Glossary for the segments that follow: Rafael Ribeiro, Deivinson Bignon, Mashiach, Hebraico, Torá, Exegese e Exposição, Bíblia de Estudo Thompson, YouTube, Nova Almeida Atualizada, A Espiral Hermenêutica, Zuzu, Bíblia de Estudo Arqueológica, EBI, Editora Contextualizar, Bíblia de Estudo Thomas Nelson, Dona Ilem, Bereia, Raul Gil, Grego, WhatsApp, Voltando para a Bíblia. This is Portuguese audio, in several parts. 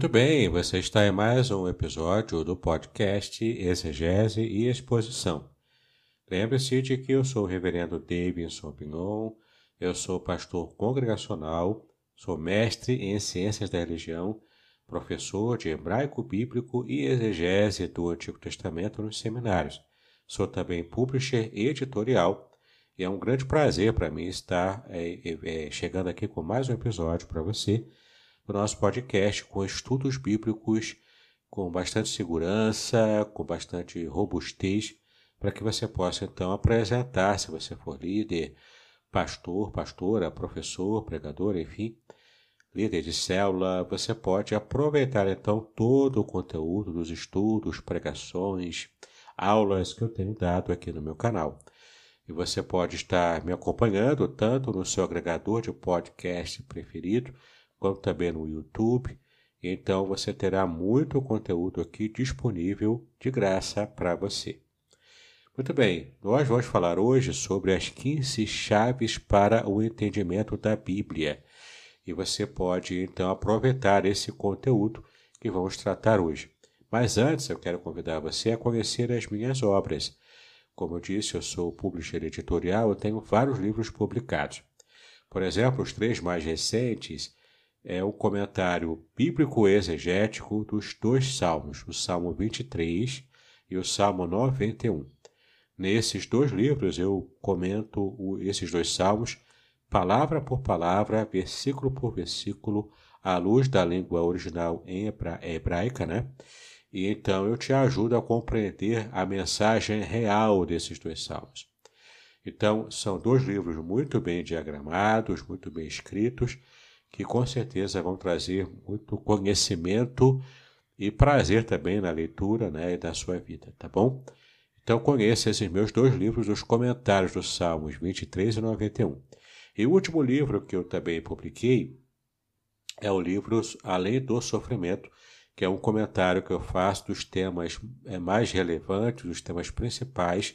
Muito bem, você está em mais um episódio do podcast Exegese e Exposição. Lembre-se de que eu sou o reverendo Deivinson Bignon, eu sou pastor congregacional, sou mestre em ciências da religião, professor de hebraico bíblico e exegese do Antigo Testamento nos seminários. Sou também publisher editorial e é um grande prazer para mim estar chegando aqui com mais um episódio para você do nosso podcast com estudos bíblicos com bastante segurança, com bastante robustez, para que você possa então apresentar, se você for líder, pastor, pastora, professor, pregador, enfim, líder de célula, você pode aproveitar então todo o conteúdo dos estudos, pregações, aulas que eu tenho dado aqui no meu canal. E você pode estar me acompanhando tanto no seu agregador de podcast preferido, quanto também no YouTube. Então você terá muito conteúdo aqui disponível de graça para você. Muito bem, nós vamos falar hoje sobre as 15 chaves para o entendimento da Bíblia. E você pode então aproveitar esse conteúdo que vamos tratar hoje. Mas antes, eu quero convidar você a conhecer as minhas obras. Como eu disse, eu sou publisher editorial, eu tenho vários livros publicados. Por exemplo, os 3 mais recentes é o comentário bíblico-exegético dos 2 salmos, o Salmo 23 e o Salmo 91. Nesses 2 livros eu comento esses 2 salmos, palavra por palavra, versículo por versículo, à luz da língua original hebraica, né? E então eu te ajudo a compreender a mensagem real desses 2 salmos. Então, são 2 livros muito bem diagramados, muito bem escritos, que com certeza vão trazer muito conhecimento e prazer também na leitura, né, e da sua vida, tá bom? Então, conheça esses meus 2 livros, os comentários dos Salmos 23 e 91. E o último livro que eu também publiquei é o livro Além do Sofrimento, que é um comentário que eu faço dos temas mais relevantes, dos temas principais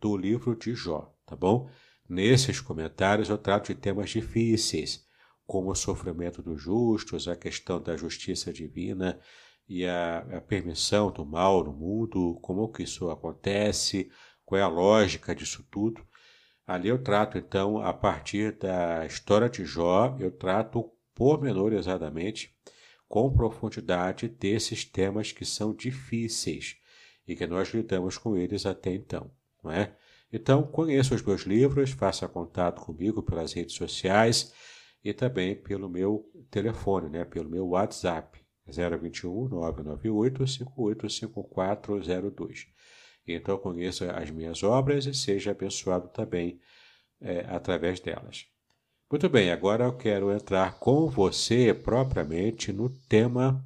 do livro de Jó, tá bom? Nesses comentários eu trato de temas difíceis, como o sofrimento dos justos, a questão da justiça divina e a permissão do mal no mundo, como que isso acontece, qual é a lógica disso tudo. Ali eu trato, então, a partir da história de Jó, eu trato pormenorizadamente, com profundidade, desses temas que são difíceis e que nós lidamos com eles até então, não é? Então, conheça os meus livros, faça contato comigo pelas redes sociais, e também pelo meu telefone, né? Pelo meu WhatsApp, 021-998-585402. Então, conheça as minhas obras e seja abençoado também através delas. Muito bem, agora eu quero entrar com você propriamente no tema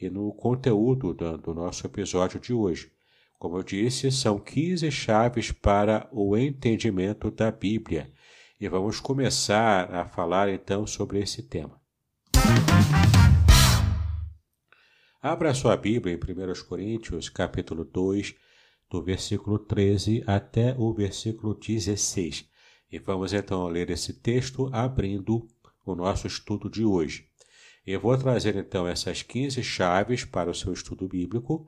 e no conteúdo do nosso episódio de hoje. Como eu disse, são 15 chaves para o entendimento da Bíblia. E vamos começar a falar, então, sobre esse tema. Abra sua Bíblia em 1 Coríntios, capítulo 2, do versículo 13 até o versículo 16. E vamos, então, ler esse texto abrindo o nosso estudo de hoje. Eu vou trazer, então, essas 15 chaves para o seu estudo bíblico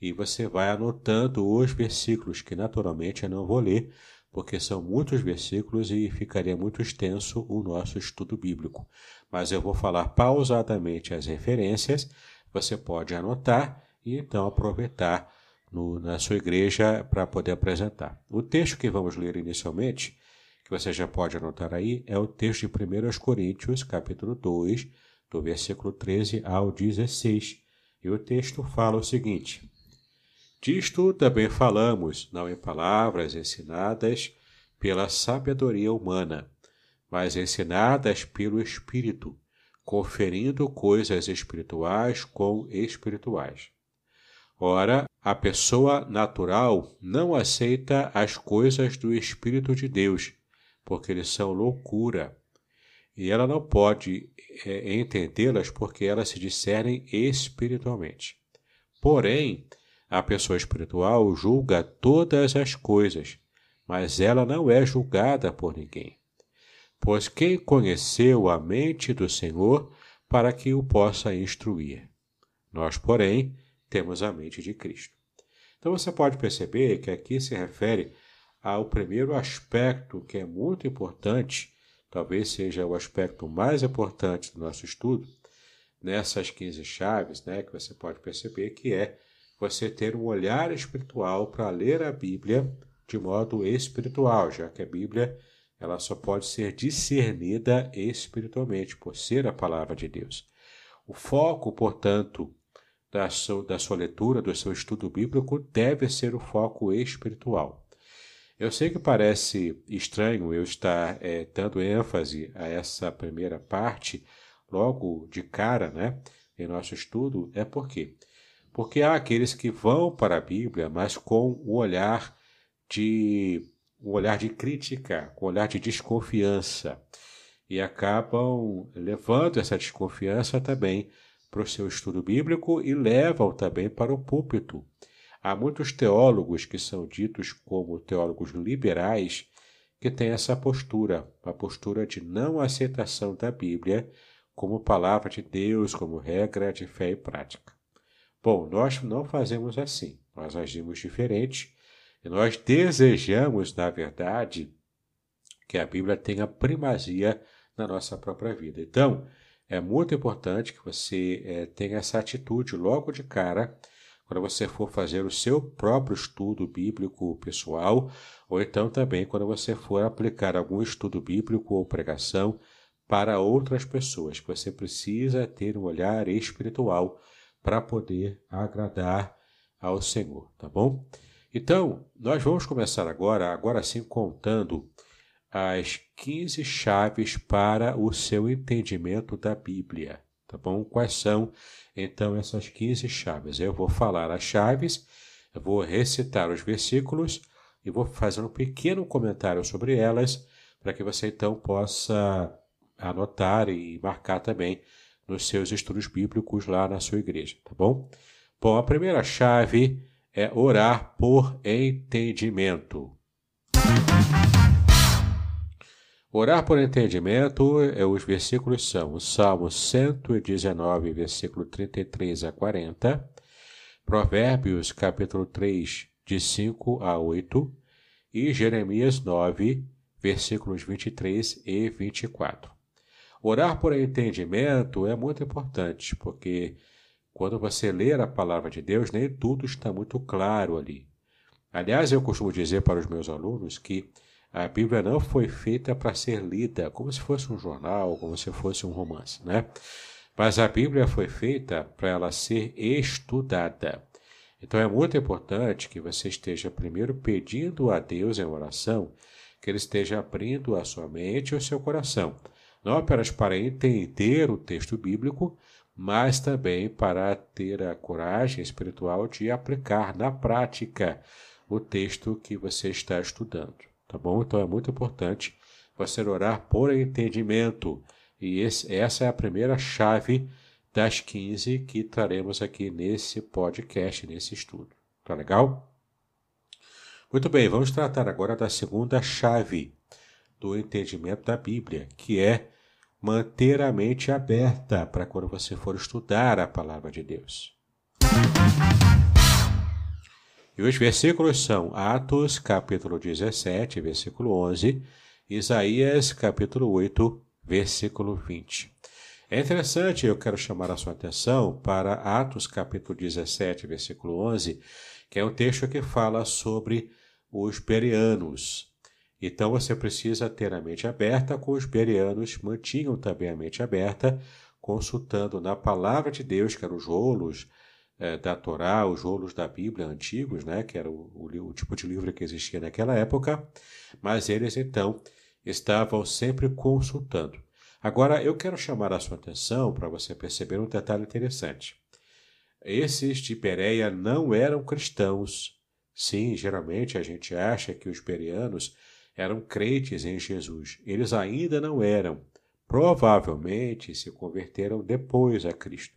e você vai anotando os versículos, que naturalmente eu não vou ler, porque são muitos versículos e ficaria muito extenso o nosso estudo bíblico. Mas eu vou falar pausadamente as referências, você pode anotar e então aproveitar na sua igreja para poder apresentar. O texto que vamos ler inicialmente, que você já pode anotar aí, é o texto de 1 Coríntios, capítulo 2, do versículo 13 ao 16. E o texto fala o seguinte: disto também falamos, não em palavras ensinadas pela sabedoria humana, mas ensinadas pelo Espírito, conferindo coisas espirituais com espirituais. Ora, a pessoa natural não aceita as coisas do Espírito de Deus, porque eles são loucura, e ela não pode entendê-las porque elas se discernem espiritualmente. Porém, a pessoa espiritual julga todas as coisas, mas ela não é julgada por ninguém. Pois quem conheceu a mente do Senhor para que o possa instruir? Nós, porém, temos a mente de Cristo. Então você pode perceber que aqui se refere ao primeiro aspecto que é muito importante, talvez seja o aspecto mais importante do nosso estudo, nessas 15 chaves, né, que você pode perceber que é você ter um olhar espiritual para ler a Bíblia de modo espiritual, já que a Bíblia ela só pode ser discernida espiritualmente, por ser a palavra de Deus. O foco, portanto, da sua leitura, do seu estudo bíblico, deve ser o foco espiritual. Eu sei que parece estranho eu estar dando ênfase a essa primeira parte logo de cara, né, em nosso estudo, é por quê? Porque há aqueles que vão para a Bíblia, mas com um olhar de crítica, com um olhar de desconfiança, e acabam levando essa desconfiança também para o seu estudo bíblico e levam também para o púlpito. Há muitos teólogos que são ditos como teólogos liberais que têm essa postura, a postura de não aceitação da Bíblia como palavra de Deus, como regra de fé e prática. Bom, nós não fazemos assim, nós agimos diferente e nós desejamos, na verdade, que a Bíblia tenha primazia na nossa própria vida. Então, é muito importante que você tenha essa atitude logo de cara, quando você for fazer o seu próprio estudo bíblico pessoal, ou então também quando você for aplicar algum estudo bíblico ou pregação para outras pessoas. Você precisa ter um olhar espiritual para poder agradar ao Senhor, tá bom? Então, nós vamos começar agora sim, contando as 15 chaves para o seu entendimento da Bíblia, tá bom? Quais são, então, essas 15 chaves? Eu vou falar as chaves, eu vou recitar os versículos e vou fazer um pequeno comentário sobre elas, para que você, então, possa anotar e marcar também nos seus estudos bíblicos lá na sua igreja, tá bom? Bom, a primeira chave é orar por entendimento. Orar por entendimento, os versículos são o Salmo 119, versículo 33 a 40, Provérbios, capítulo 3, de 5 a 8, e Jeremias 9, versículos 23 e 24. Orar por entendimento é muito importante, porque quando você ler a palavra de Deus, nem tudo está muito claro ali. Aliás, eu costumo dizer para os meus alunos que a Bíblia não foi feita para ser lida como se fosse um jornal, como se fosse um romance, né? Mas a Bíblia foi feita para ela ser estudada. Então é muito importante que você esteja primeiro pedindo a Deus em oração, que Ele esteja abrindo a sua mente e o seu coração, não apenas para entender o texto bíblico, mas também para ter a coragem espiritual de aplicar na prática o texto que você está estudando, tá bom? Então é muito importante você orar por entendimento, e essa é a primeira chave das 15 que traremos aqui nesse podcast, nesse estudo, tá legal? Muito bem, vamos tratar agora da segunda chave do entendimento da Bíblia, que é manter a mente aberta para quando você for estudar a palavra de Deus. E os versículos são Atos, capítulo 17, versículo 11, Isaías, capítulo 8, versículo 20. É interessante, eu quero chamar a sua atenção para Atos, capítulo 17, versículo 11, que é um texto que fala sobre os bereanos. Então, você precisa ter a mente aberta, como os bereanos mantinham também a mente aberta, consultando na palavra de Deus, que eram os rolos da Torá, os rolos da Bíblia antigos, né, que era o tipo de livro que existia naquela época, mas eles, então, estavam sempre consultando. Agora, eu quero chamar a sua atenção para você perceber um detalhe interessante. Esses de Bereia não eram cristãos. Sim, geralmente a gente acha que os bereanos eram crentes em Jesus. Eles ainda não eram. Provavelmente se converteram depois a Cristo.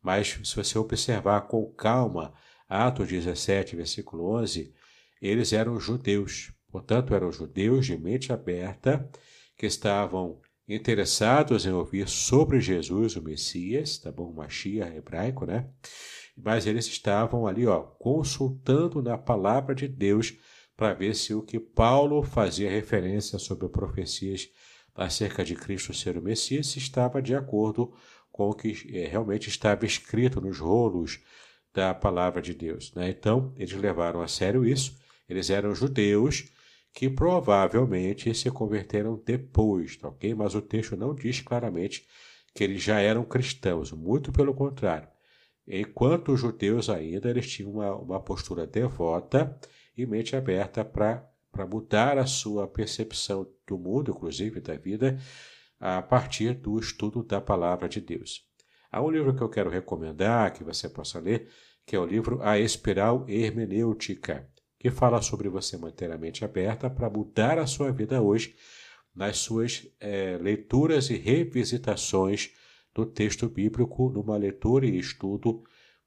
Mas se você observar com calma, Atos 17, versículo 11, eles eram judeus. Portanto, eram judeus de mente aberta que estavam interessados em ouvir sobre Jesus, o Messias, tá bom? Mashiach, hebraico, né? Mas eles estavam ali, ó, consultando na palavra de Deus para ver se o que Paulo fazia referência sobre profecias acerca de Cristo ser o Messias estava de acordo com o que realmente estava escrito nos rolos da palavra de Deus, né? Então, eles levaram a sério isso. Eles eram judeus que provavelmente se converteram depois, tá, ok? Mas o texto não diz claramente que eles já eram cristãos, muito pelo contrário. Enquanto os judeus ainda, eles tinham uma postura devota e mente aberta para mudar a sua percepção do mundo, inclusive da vida, a partir do estudo da palavra de Deus. Há um livro que eu quero recomendar, que você possa ler, que é o livro A Espiral Hermenêutica, que fala sobre você manter a mente aberta para mudar a sua vida hoje nas suas leituras e revisitações do texto bíblico, numa leitura e estudo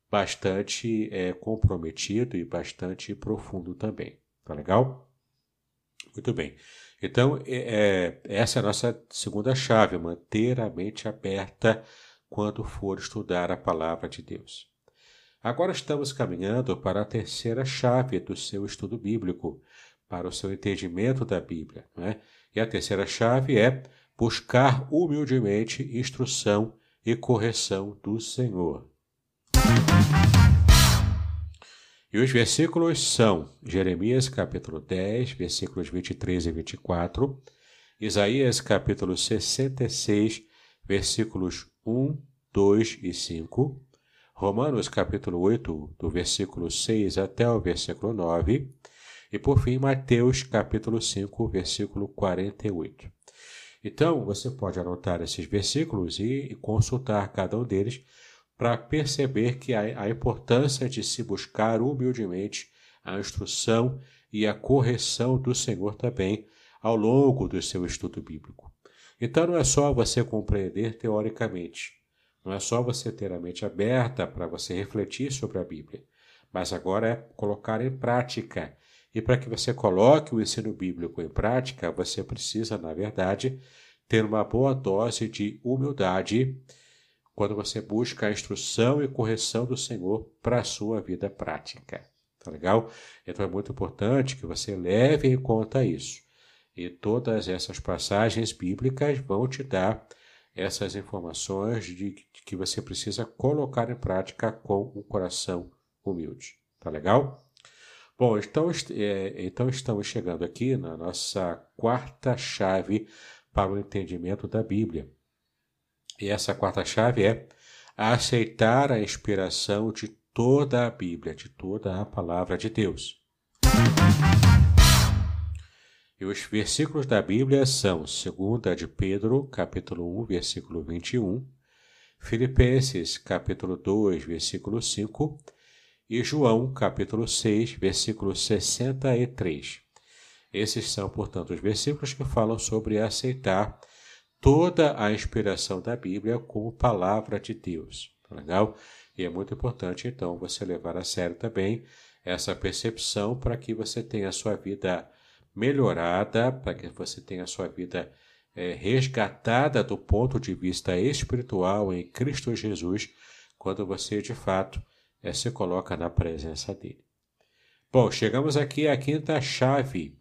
bastante comprometido e bastante profundo também. Tá legal? Muito bem. Então, essa é a nossa segunda chave, manter a mente aberta quando for estudar a palavra de Deus. Agora estamos caminhando para a terceira chave do seu estudo bíblico, para o seu entendimento da Bíblia, né? E a terceira chave é buscar humildemente instrução e correção do Senhor. E os versículos são Jeremias capítulo 10, versículos 23 e 24, Isaías capítulo 66, versículos 1, 2 e 5, Romanos capítulo 8, do versículo 6 até o versículo 9, e por fim Mateus capítulo 5, versículo 48. Então, você pode anotar esses versículos e consultar cada um deles para perceber que a importância de se buscar humildemente a instrução e a correção do Senhor também ao longo do seu estudo bíblico. Então, não é só você compreender teoricamente, não é só você ter a mente aberta para você refletir sobre a Bíblia, mas agora é colocar em prática. E para que você coloque o ensino bíblico em prática, você precisa, na verdade, ter uma boa dose de humildade quando você busca a instrução e correção do Senhor para a sua vida prática. Tá legal? Então é muito importante que você leve em conta isso. E todas essas passagens bíblicas vão te dar essas informações de que você precisa colocar em prática com um coração humilde. Tá legal? Bom, então estamos chegando aqui na nossa quarta chave para o entendimento da Bíblia. E essa quarta chave é aceitar a inspiração de toda a Bíblia, de toda a palavra de Deus. E os versículos da Bíblia são 2 de Pedro, capítulo 1, versículo 21, Filipenses, capítulo 2, versículo 5, e João, capítulo 6, versículo 63. Esses são, portanto, os versículos que falam sobre aceitar toda a inspiração da Bíblia como palavra de Deus. Tá legal? E é muito importante, então, você levar a sério também essa percepção para que você tenha a sua vida melhorada, para que você tenha a sua vida resgatada do ponto de vista espiritual em Cristo Jesus, quando você, de fato, se coloca na presença dele. Bom, chegamos aqui à quinta chave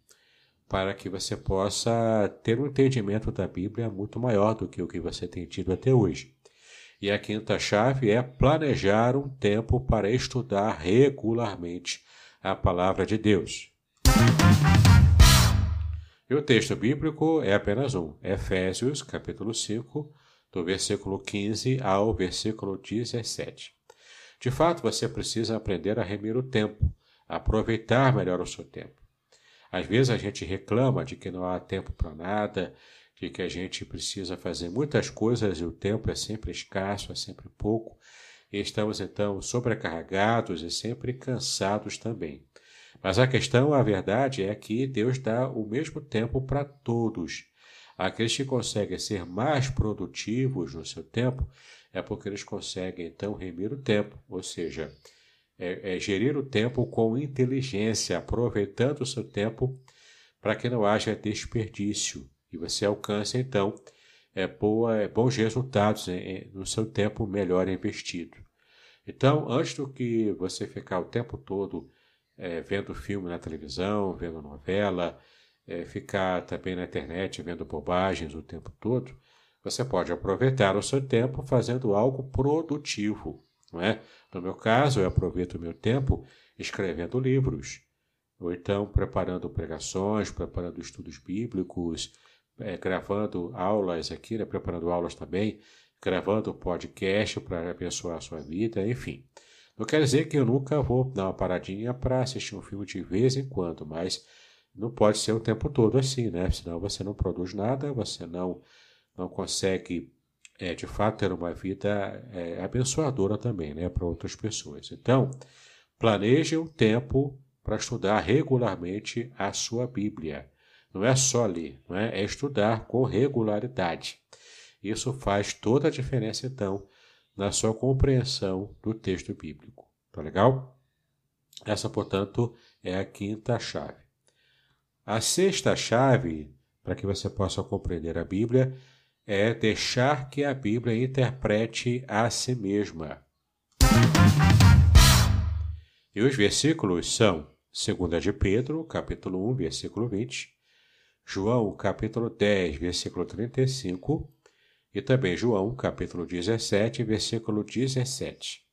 para que você possa ter um entendimento da Bíblia muito maior do que o que você tem tido até hoje. E a quinta chave é planejar um tempo para estudar regularmente a palavra de Deus. E o texto bíblico é apenas um, Efésios capítulo 5, do versículo 15 ao versículo 17. De fato, você precisa aprender a remir o tempo, a aproveitar melhor o seu tempo. Às vezes a gente reclama de que não há tempo para nada, de que a gente precisa fazer muitas coisas e o tempo é sempre escasso, é sempre pouco, e estamos então sobrecarregados e sempre cansados também. Mas a questão, a verdade, é que Deus dá o mesmo tempo para todos. Aqueles que conseguem ser mais produtivos no seu tempo é porque eles conseguem, então, remir o tempo, ou seja, gerir o tempo com inteligência, aproveitando o seu tempo para que não haja desperdício. E você alcance, então, bons resultados no seu tempo melhor investido. Então, antes do que você ficar o tempo todo vendo filme na televisão, vendo novela, ficar também na internet vendo bobagens o tempo todo, você pode aproveitar o seu tempo fazendo algo produtivo, não é? No meu caso, eu aproveito o meu tempo escrevendo livros, ou então preparando pregações, preparando estudos bíblicos, gravando aulas aqui, né? Preparando aulas também, gravando podcast para abençoar a sua vida, enfim. Não quer dizer que eu nunca vou dar uma paradinha para assistir um filme de vez em quando, mas não pode ser o tempo todo assim, né? Senão você não produz nada, você não consegue, de fato, ter uma vida abençoadora também, né, para outras pessoas. Então, planeje um tempo para estudar regularmente a sua Bíblia. Não é só ler, não é? É estudar com regularidade. Isso faz toda a diferença, então, na sua compreensão do texto bíblico. Tá legal? Essa, portanto, é a quinta chave. A sexta chave, para que você possa compreender a Bíblia, é deixar que a Bíblia interprete a si mesma. E os versículos são 2 de Pedro, capítulo 1, versículo 20, João, capítulo 10, versículo 35, e também João, capítulo 17, versículo 17.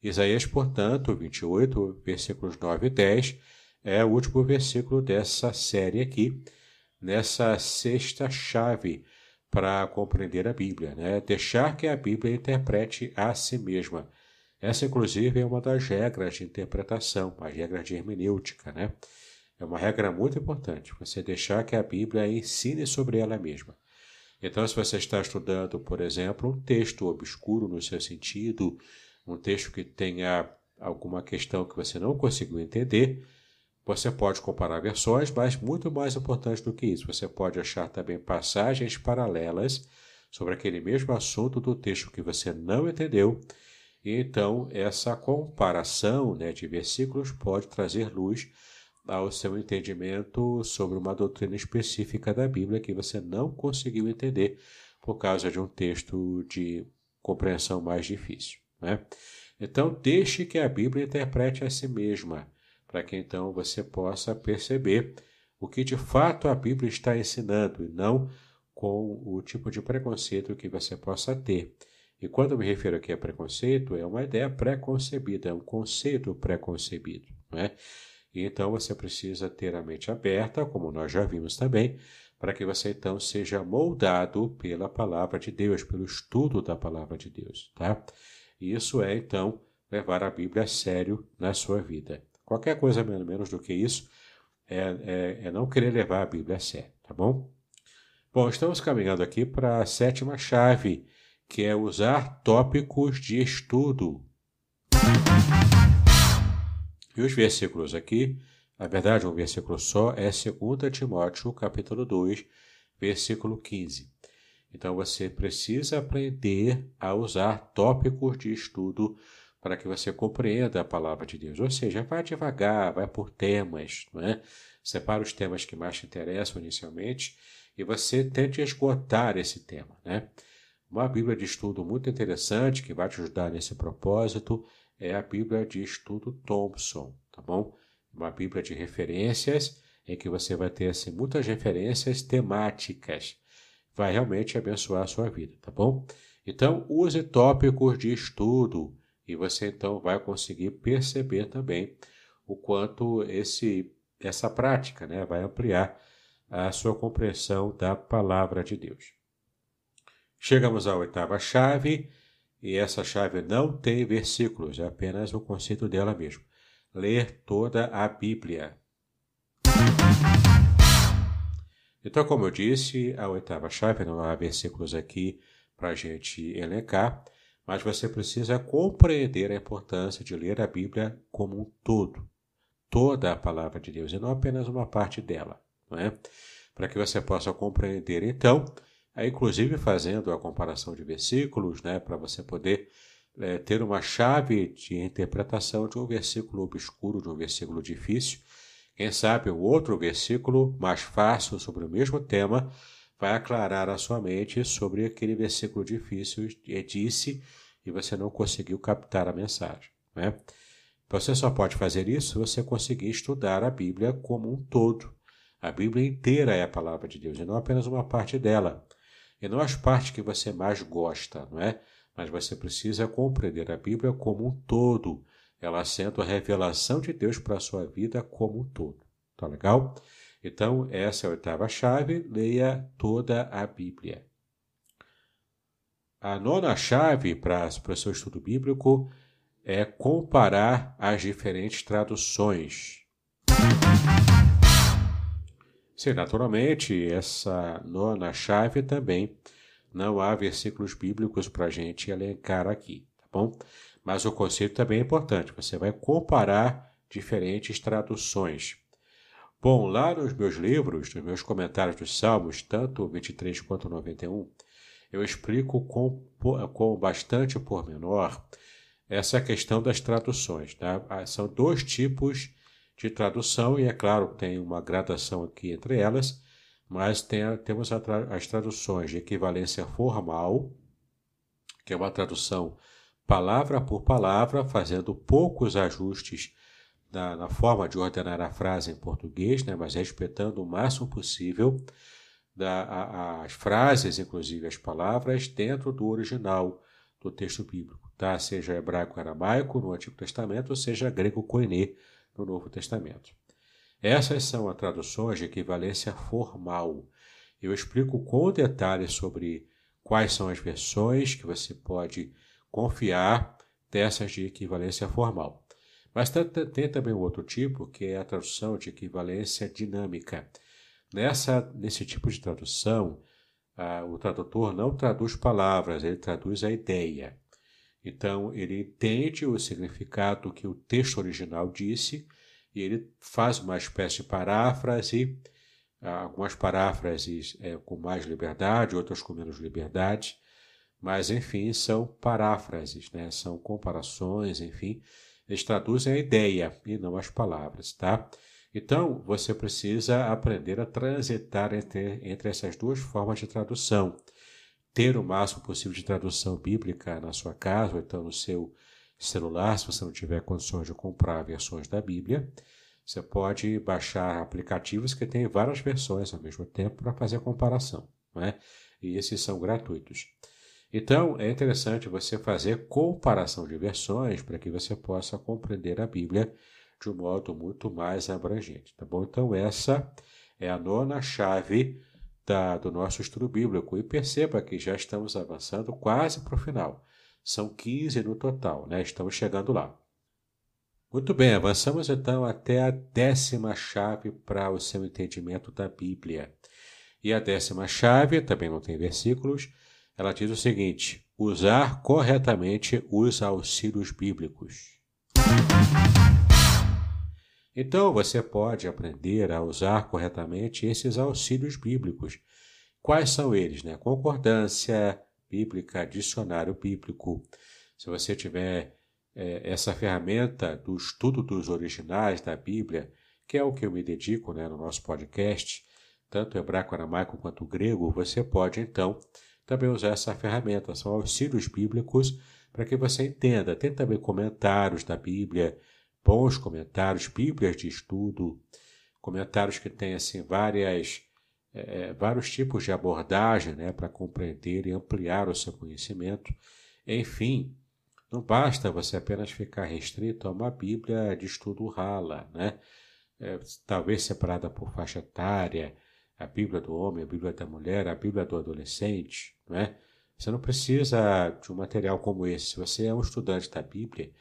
Isaías, portanto, 28, versículos 9 e 10, é o último versículo dessa série aqui, nessa sexta chave para compreender a Bíblia, né? Deixar que a Bíblia interprete a si mesma. Essa, inclusive, é uma das regras de interpretação, as regras de hermenêutica, né? É uma regra muito importante, você deixar que a Bíblia ensine sobre ela mesma. Então, se você está estudando, por exemplo, um texto obscuro no seu sentido, um texto que tenha alguma questão que você não conseguiu entender, você pode comparar versões, mas muito mais importante do que isso, você pode achar também passagens paralelas sobre aquele mesmo assunto do texto que você não entendeu. E então, essa comparação, né, de versículos pode trazer luz ao seu entendimento sobre uma doutrina específica da Bíblia que você não conseguiu entender por causa de um texto de compreensão mais difícil, né? Então, deixe que a Bíblia interprete a si mesma, para que então você possa perceber o que de fato a Bíblia está ensinando, e não com o tipo de preconceito que você possa ter. E quando me refiro aqui a preconceito, é uma ideia pré-concebida, é um conceito pré-concebido, né? E então você precisa ter a mente aberta, como nós já vimos também, para que você então seja moldado pela palavra de Deus, pelo estudo da palavra de Deus, tá? E isso é então levar a Bíblia a sério na sua vida. Qualquer coisa menos do que isso é não querer levar a Bíblia a sério, tá bom? Bom, estamos caminhando aqui para a sétima chave, que é usar tópicos de estudo. E os versículos aqui, na verdade, um versículo só, é 2 Timóteo, capítulo 2, versículo 15. Então, você precisa aprender a usar tópicos de estudo para que você compreenda a palavra de Deus. Ou seja, vai devagar, vai por temas, não é? Separa os temas que mais te interessam inicialmente e você tente esgotar esse tema, né? Uma Bíblia de estudo muito interessante que vai te ajudar nesse propósito é a Bíblia de Estudo Thompson, tá bom? Uma Bíblia de referências em que você vai ter assim, muitas referências temáticas. Vai realmente abençoar a sua vida, tá bom? Então, use tópicos de estudo. E você, então, vai conseguir perceber também o quanto essa prática, né, vai ampliar a sua compreensão da palavra de Deus. Chegamos à oitava chave, e essa chave não tem versículos, é apenas o conceito dela mesmo. Ler toda a Bíblia. Então, como eu disse, a oitava chave, não há versículos aqui para a gente elencar, mas você precisa compreender a importância de ler a Bíblia como um todo, toda a palavra de Deus, e não apenas uma parte dela, não é? Para que você possa compreender, então, inclusive fazendo a comparação de versículos, né, para você poder ter uma chave de interpretação de um versículo obscuro, de um versículo difícil, quem sabe um outro versículo mais fácil sobre o mesmo tema, vai aclarar a sua mente sobre aquele versículo difícil e disse e você não conseguiu captar a mensagem, né? Você só pode fazer isso se você conseguir estudar a Bíblia como um todo. A Bíblia inteira é a palavra de Deus e não apenas uma parte dela. E não as partes que você mais gosta, não é? Mas você precisa compreender a Bíblia como um todo. Ela sendo a revelação de Deus para a sua vida como um todo. Tá legal? Então, essa é a oitava chave. Leia toda a Bíblia. A nona chave para o seu estudo bíblico é comparar as diferentes traduções. Sim, naturalmente, essa nona chave também não há versículos bíblicos para a gente elencar aqui, tá bom? Mas o conceito também é importante, você vai comparar diferentes traduções. Bom, lá nos meus livros, nos meus comentários dos Salmos, tanto 23 quanto 91, eu explico com bastante pormenor essa questão das traduções, tá? São dois tipos de tradução e, é claro, tem uma gradação aqui entre elas, mas temos as traduções de equivalência formal, que é uma tradução palavra por palavra, fazendo poucos ajustes na forma de ordenar a frase em português, né, mas respeitando o máximo possível as frases, inclusive as palavras, dentro do original do texto bíblico, tá? Seja hebraico-aramaico no Antigo Testamento, seja grego-koiné no Novo Testamento. Essas são as traduções de equivalência formal. Eu explico com detalhes sobre quais são as versões que você pode confiar dessas de equivalência formal. Mas tem também um outro tipo, que é a tradução de equivalência dinâmica. Nesse tipo de tradução, o tradutor não traduz palavras, ele traduz a ideia. Então, ele entende o significado que o texto original disse e ele faz uma espécie de paráfrase, algumas paráfrases com mais liberdade, outras com menos liberdade, mas, enfim, são paráfrases, né? São comparações, enfim, eles traduzem a ideia e não as palavras, tá? Então, você precisa aprender a transitar entre essas duas formas de tradução. Ter o máximo possível de tradução bíblica na sua casa, ou então no seu celular, se você não tiver condições de comprar versões da Bíblia, você pode baixar aplicativos que têm várias versões ao mesmo tempo para fazer comparação, né? E esses são gratuitos. Então, é interessante você fazer comparação de versões para que você possa compreender a Bíblia de um modo muito mais abrangente, tá bom? Então, essa é a nona chave do nosso estudo bíblico, e perceba que já estamos avançando quase para o final. São 15 no total, né? Estamos chegando lá. Muito bem, avançamos então até a décima chave para o seu entendimento da Bíblia. E a décima chave, também não tem versículos, ela diz o seguinte: usar corretamente os auxílios bíblicos. Então, você pode aprender a usar corretamente esses auxílios bíblicos. Quais são eles, né? Concordância bíblica, dicionário bíblico. Se você tiver essa ferramenta do estudo dos originais da Bíblia, que é o que eu me dedico, né, no nosso podcast, tanto hebraico, aramaico quanto grego, você pode, então, também usar essa ferramenta. São auxílios bíblicos para que você entenda. Tem também comentários da Bíblia, bons comentários, bíblias de estudo, comentários que têm assim, vários tipos de abordagem, né, para compreender e ampliar o seu conhecimento. Enfim, não basta você apenas ficar restrito a uma Bíblia de estudo rala, né? Talvez separada por faixa etária, a Bíblia do homem, a Bíblia da mulher, a Bíblia do adolescente, né? Você não precisa de um material como esse. Se você é um estudante da Bíblia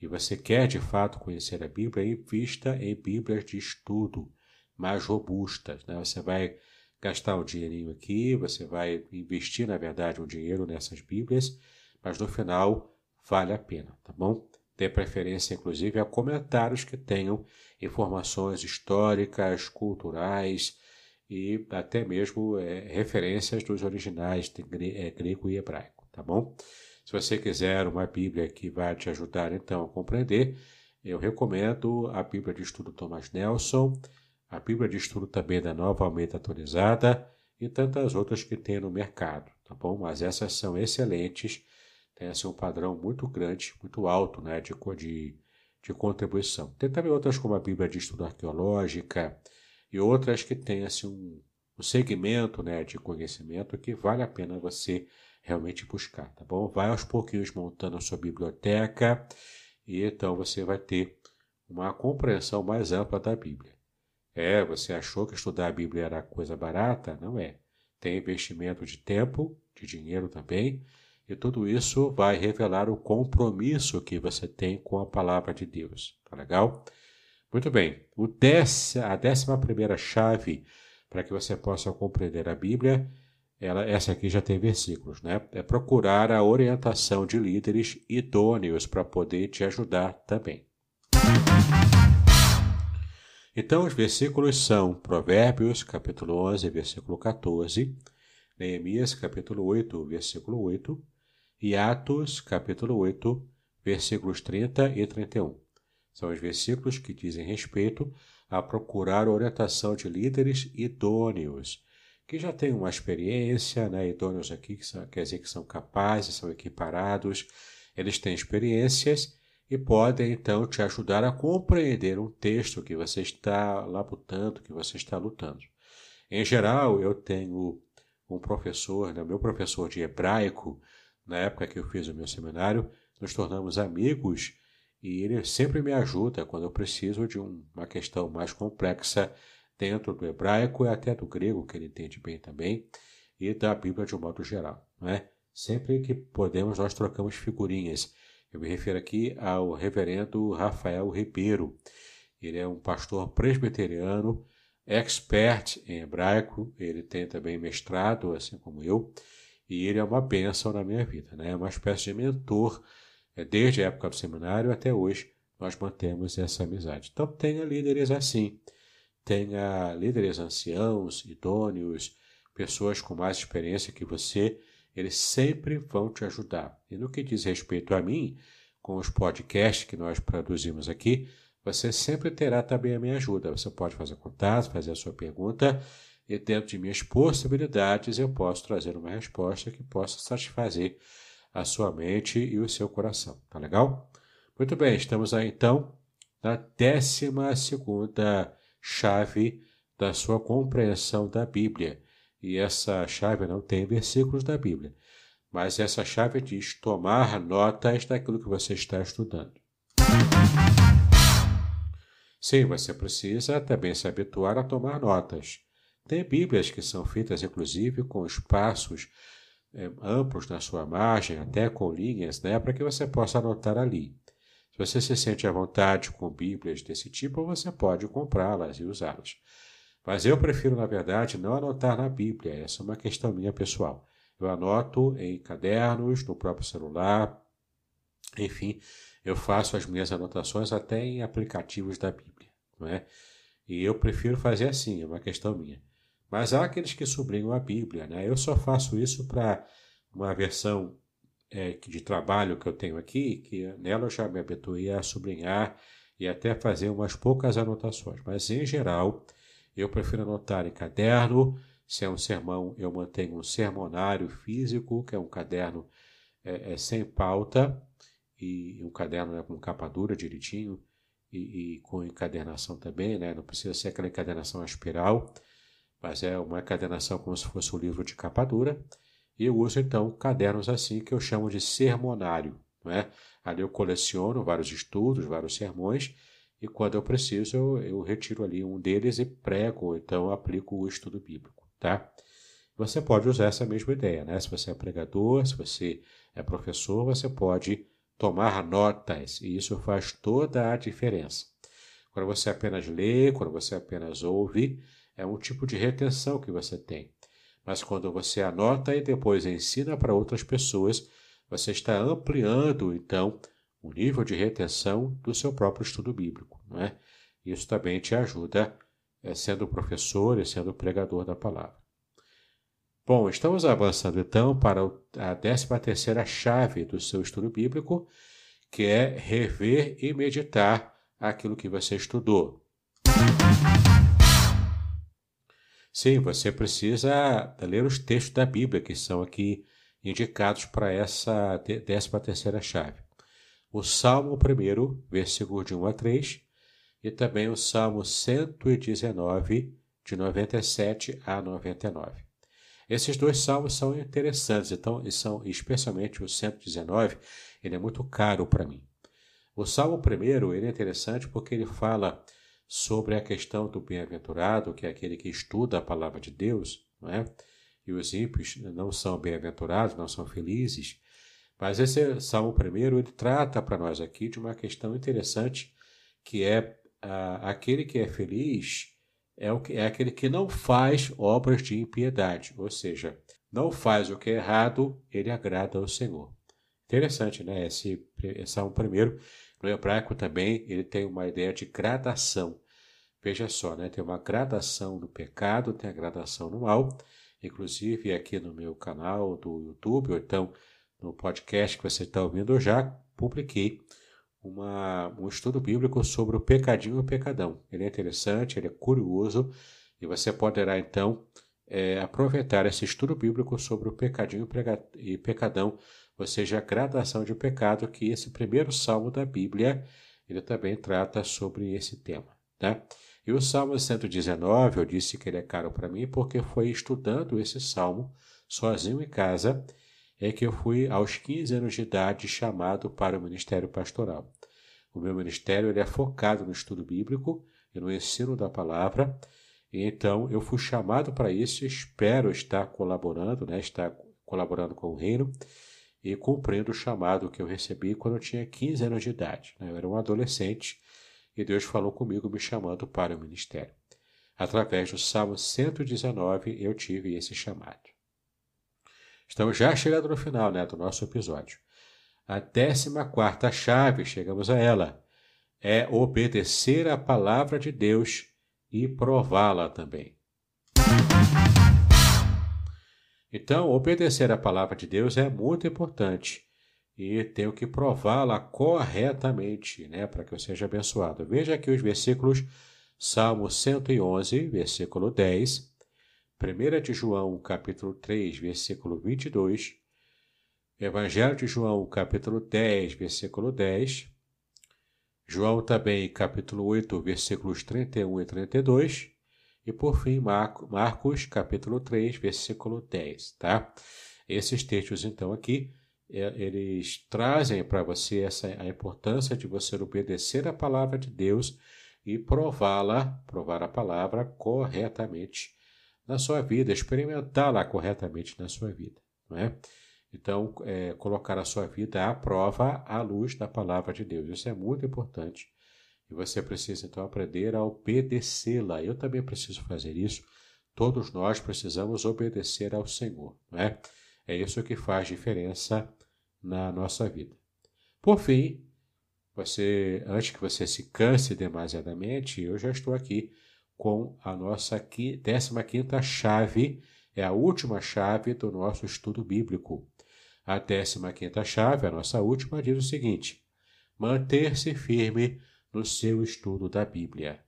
e você quer, de fato, conhecer a Bíblia, invista em Bíblias de estudo mais robustas, né? Você vai gastar um dinheirinho aqui, você vai investir, na verdade, um dinheiro nessas Bíblias, mas no final vale a pena, tá bom? Dê preferência, inclusive, a comentários que tenham informações históricas, culturais e até mesmo referências dos originais de grego e hebraico, tá bom? Se você quiser uma Bíblia que vai te ajudar, então, a compreender, eu recomendo a Bíblia de Estudo Thomas Nelson, a Bíblia de Estudo também da Nova Almeida Atualizada e tantas outras que tem no mercado, tá bom? Mas essas são excelentes, tem assim um padrão muito grande, muito alto, né, de contribuição. Tem também outras como a Bíblia de Estudo Arqueológica e outras que tem assim um segmento, né, de conhecimento que vale a pena você realmente buscar, tá bom? Vai aos pouquinhos montando a sua biblioteca e então você vai ter uma compreensão mais ampla da Bíblia. É, você achou que estudar a Bíblia era coisa barata? Não é. Tem investimento de tempo, de dinheiro também, e tudo isso vai revelar o compromisso que você tem com a palavra de Deus. Tá legal? Muito bem. A 11ª chave para que você possa compreender a Bíblia, essa aqui já tem versículos, né? É procurar a orientação de líderes idôneos para poder te ajudar também. Então, os versículos são Provérbios, capítulo 11, versículo 14, Neemias, capítulo 8, versículo 8, e Atos, capítulo 8, versículos 30 e 31. São os versículos que dizem respeito a procurar orientação de líderes idôneos, que já têm uma experiência, né? Idôneos aqui quer dizer que são capazes, são equiparados, eles têm experiências e podem, então, te ajudar a compreender um texto que você está labutando, que você está lutando. Em geral, eu tenho um professor, né, meu professor de hebraico, na época que eu fiz o meu seminário, nos tornamos amigos e ele sempre me ajuda quando eu preciso de uma questão mais complexa dentro do hebraico e até do grego, que ele entende bem também, e da Bíblia de um modo geral, né? Sempre que podemos, nós trocamos figurinhas. Eu me refiro aqui ao reverendo Rafael Ribeiro. Ele é um pastor presbiteriano, expert em hebraico, ele tem também mestrado, assim como eu, e ele é uma bênção na minha vida, né? É uma espécie de mentor, desde a época do seminário até hoje, nós mantemos essa amizade. Então, tenha líderes assim, tenha líderes anciãos, idôneos, pessoas com mais experiência que você, eles sempre vão te ajudar. E no que diz respeito a mim, com os podcasts que nós produzimos aqui, você sempre terá também a minha ajuda. Você pode fazer contato, fazer a sua pergunta, e dentro de minhas possibilidades eu posso trazer uma resposta que possa satisfazer a sua mente e o seu coração. Tá legal? Muito bem, estamos aí então na 12ª chave da sua compreensão da Bíblia. E essa chave não tem versículos da Bíblia, mas essa chave diz tomar notas daquilo que você está estudando. Sim, você precisa também se habituar a tomar notas. Tem Bíblias que são feitas, inclusive, com espaços amplos na sua margem, até com linhas, né, para que você possa anotar ali. Se você se sente à vontade com Bíblias desse tipo, você pode comprá-las e usá-las. Mas eu prefiro, na verdade, não anotar na Bíblia. Essa é uma questão minha pessoal. Eu anoto em cadernos, no próprio celular, enfim, eu faço as minhas anotações até em aplicativos da Bíblia, não é? E eu prefiro fazer assim, é uma questão minha. Mas há aqueles que sublinham a Bíblia, né? Eu só faço isso para uma versão de trabalho que eu tenho aqui, que nela eu já me habituei a sublinhar e até fazer umas poucas anotações. Mas, em geral, eu prefiro anotar em caderno. Se é um sermão, eu mantenho um sermonário físico, que é um caderno sem pauta, e um caderno, né, com capa dura direitinho, e com encadernação também, né? Não precisa ser aquela encadernação à espiral, mas é uma encadernação como se fosse um livro de capa dura. E eu uso, então, cadernos assim, que eu chamo de sermonário, né? Ali eu coleciono vários estudos, vários sermões, e quando eu preciso, eu retiro ali um deles e prego, então aplico o estudo bíblico, tá? Você pode usar essa mesma ideia, né? Se você é pregador, se você é professor, você pode tomar notas, e isso faz toda a diferença. Quando você apenas lê, quando você apenas ouve, é um tipo de retenção que você tem. Mas quando você anota e depois ensina para outras pessoas, você está ampliando, então, o nível de retenção do seu próprio estudo bíblico, não é? Isso também te ajuda sendo professor e sendo pregador da palavra. Bom, estamos avançando então para a 13ª chave do seu estudo bíblico, que é rever e meditar aquilo que você estudou. Sim, você precisa ler os textos da Bíblia que são aqui indicados para essa 13ª chave. O Salmo 1, versículo de 1 a 3, e também o Salmo 119, de 97 a 99. Esses dois salmos são interessantes, então, especialmente o 119, ele é muito caro para mim. O Salmo 1, ele é interessante porque ele fala sobre a questão do bem-aventurado, que é aquele que estuda a palavra de Deus, não é? E os ímpios não são bem-aventurados, não são felizes. Mas esse Salmo 1, ele trata para nós aqui de uma questão interessante, que é aquele que é feliz é aquele que não faz obras de impiedade, ou seja, não faz o que é errado, ele agrada ao Senhor. Interessante, né? Esse Salmo 1, no hebraico também, ele tem uma ideia de gradação. Veja só, né? Tem uma gradação no pecado, tem a gradação no mal. Inclusive, aqui no meu canal do YouTube, ou então no podcast que você está ouvindo, eu já publiquei um estudo bíblico sobre o pecadinho e o pecadão. Ele é interessante, ele é curioso, e você poderá, então, aproveitar esse estudo bíblico sobre o pecadinho e pecadão, ou seja, a gradação de pecado, que esse primeiro salmo da Bíblia, ele também trata sobre esse tema, tá? E o Salmo 119, eu disse que ele é caro para mim, porque foi estudando esse salmo, sozinho em casa, que eu fui, aos 15 anos de idade, chamado para o ministério pastoral. O meu ministério, ele é focado no estudo bíblico e no ensino da palavra, e então eu fui chamado para isso e espero estar colaborando, né? Estar colaborando com o reino e cumprindo o chamado que eu recebi quando eu tinha 15 anos de idade, né? Eu era um adolescente, e Deus falou comigo me chamando para o ministério. Através do Salmo 119 eu tive esse chamado. Estamos já chegando no final, né, do nosso episódio. A 14ª chave, chegamos a ela, é obedecer à palavra de Deus e prová-la também. Então, obedecer à palavra de Deus é muito importante. E tenho que prová-la corretamente, né, para que eu seja abençoado. Veja aqui os versículos, Salmo 111, versículo 10, 1 de João, capítulo 3, versículo 22, Evangelho de João, capítulo 10, versículo 10, João também, capítulo 8, versículos 31 e 32, e por fim, Marcos, capítulo 3, versículo 10, tá? Esses textos, então, aqui, eles trazem para você a importância de você obedecer a palavra de Deus e provar a palavra corretamente na sua vida, experimentá-la corretamente na sua vida, não é? Então, colocar a sua vida à prova à luz da palavra de Deus. Isso é muito importante e você precisa, então, aprender a obedecê-la. Eu também preciso fazer isso. Todos nós precisamos obedecer ao Senhor, não é? É isso que faz diferença na nossa vida. Por fim, antes que você se canse demasiadamente, eu já estou aqui com a nossa 15ª chave, é a última chave do nosso estudo bíblico. A 15ª chave, a nossa última, diz o seguinte: manter-se firme no seu estudo da Bíblia.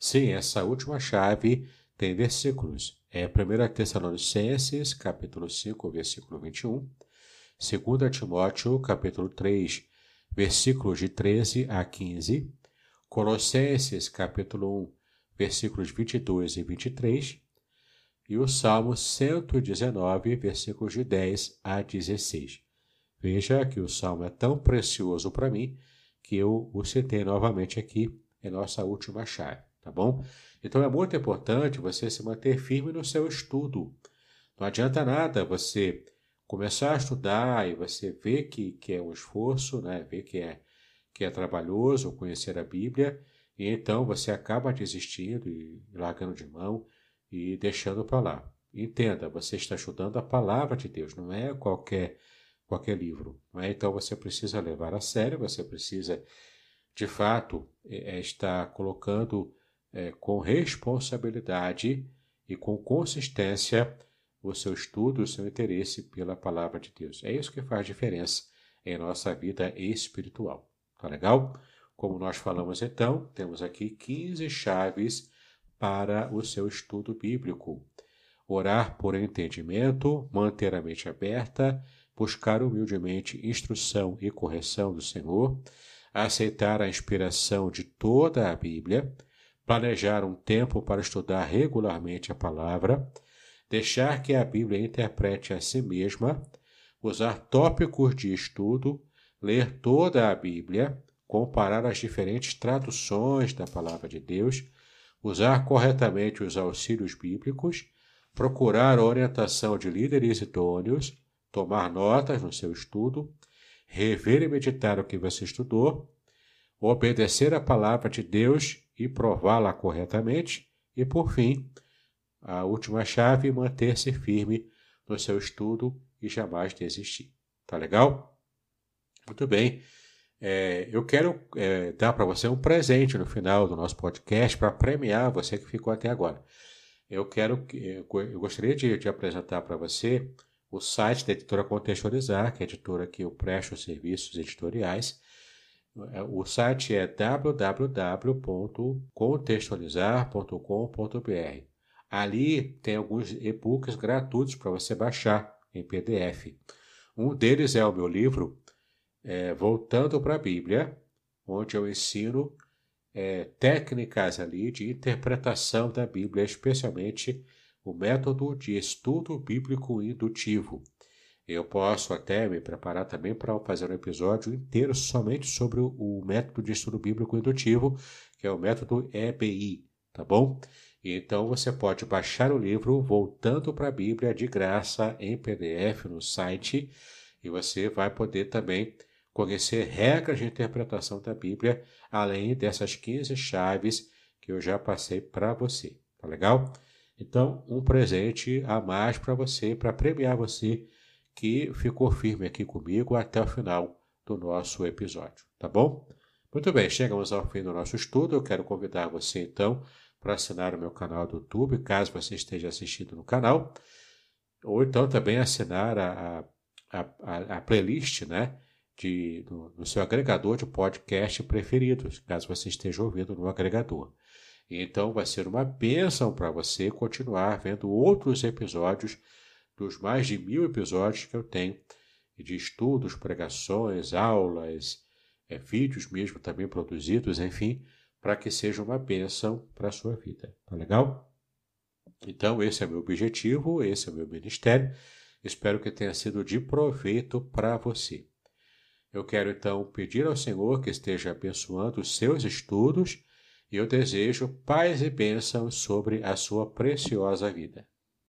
Sim, essa última chave tem versículos. É 1 Tessalonicenses, capítulo 5, versículo 21, 2 Timóteo, capítulo 3, versículos de 13 a 15, Colossenses, capítulo 1, versículos 22 e 23, e o Salmo 119, versículos de 10 a 16. Veja que o Salmo é tão precioso para mim que eu o citei novamente aqui, é nossa última chave. Tá bom? Então é muito importante você se manter firme no seu estudo. Não adianta nada você começar a estudar e você ver que é um esforço, né? Ver que é trabalhoso conhecer a Bíblia, e então você acaba desistindo e largando de mão e deixando para lá. Entenda, você está estudando a palavra de Deus, não é qualquer livro. Não é? Então você precisa levar a sério, você precisa, de fato, estar colocando com responsabilidade e com consistência o seu estudo, o seu interesse pela palavra de Deus. É isso que faz diferença em nossa vida espiritual. Tá legal? Como nós falamos então, temos aqui 15 chaves para o seu estudo bíblico. Orar por entendimento, manter a mente aberta, buscar humildemente instrução e correção do Senhor, aceitar a inspiração de toda a Bíblia, planejar um tempo para estudar regularmente a palavra, deixar que a Bíblia interprete a si mesma, usar tópicos de estudo, ler toda a Bíblia, comparar as diferentes traduções da palavra de Deus, usar corretamente os auxílios bíblicos, procurar orientação de líderes idôneos, tomar notas no seu estudo, rever e meditar o que você estudou, obedecer a palavra de Deus e prová-la corretamente e, por fim, a última chave, manter-se firme no seu estudo e jamais desistir. Tá legal? Muito bem. Eu quero dar para você um presente no final do nosso podcast para premiar você que ficou até agora. Eu gostaria de apresentar para você o site da Editora Contextualizar, que é a editora que eu presto serviços editoriais. O site é www.contextualizar.com.br. Ali tem alguns e-books gratuitos para você baixar em PDF. Um deles é o meu livro Voltando para a Bíblia, onde eu ensino técnicas ali de interpretação da Bíblia, especialmente o método de estudo bíblico indutivo. Eu posso até me preparar também para fazer um episódio inteiro somente sobre o método de estudo bíblico indutivo, que é o método EBI, tá bom? Então você pode baixar o livro Voltando para a Bíblia de graça em PDF no site e você vai poder também conhecer regras de interpretação da Bíblia, além dessas 15 chaves que eu já passei para você, tá legal? Então, um presente a mais para você, para premiar você que ficou firme aqui comigo até o final do nosso episódio, tá bom? Muito bem, chegamos ao fim do nosso estudo. Eu quero convidar você, então, para assinar o meu canal do YouTube, caso você esteja assistindo no canal, ou então também assinar a playlist, né? No seu agregador de podcast preferidos, caso você esteja ouvindo no agregador. Então vai ser uma bênção para você continuar vendo outros episódios dos mais de 1000 episódios que eu tenho de estudos, pregações, aulas, vídeos mesmo também produzidos, enfim, para que seja uma bênção para a sua vida. Tá legal? Então esse é meu objetivo, esse é meu ministério. Espero que tenha sido de proveito para você. Eu quero, então, pedir ao Senhor que esteja abençoando os seus estudos e eu desejo paz e bênção sobre a sua preciosa vida.